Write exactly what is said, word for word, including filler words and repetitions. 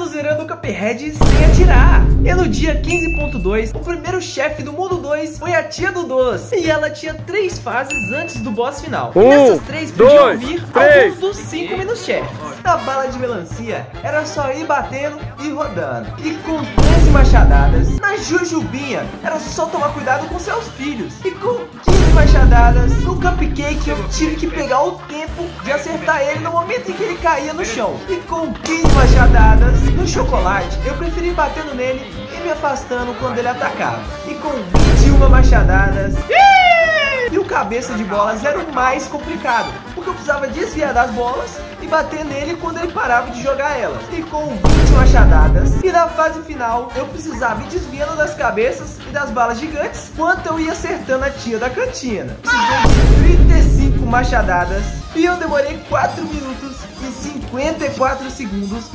tô zerando o Cuphead sem atirar. E no dia quinze ponto dois, o primeiro chefe do mundo dois foi a tia do Dos. E ela tinha três fases antes do boss final. Um, Nessas três podiam vir alguns dos cinco mini-chefes. A bala de melancia era só ir batendo e rodando. E com treze machadadas, na jujubinha era só tomar cuidado com seus filhos. E com quinze machadadas, no Cupcake eu tive que pegar o tempo de acertar ele no momento em que ele caía no chão. E com quinze machadadas, no chocolate eu preferi batendo nele e me afastando quando ele atacava. E com vinte e uma machadadas... E o cabeça de bolas era o mais complicado, porque eu precisava desviar das bolas e bater nele quando ele parava de jogar elas. E com vinte machadadas. E na fase final, eu precisava ir desviando das cabeças e das balas gigantes, enquanto eu ia acertando a tia da cantina. Precisei de trinta e cinco machadadas, e eu demorei quatro minutos e cinquenta e quatro segundos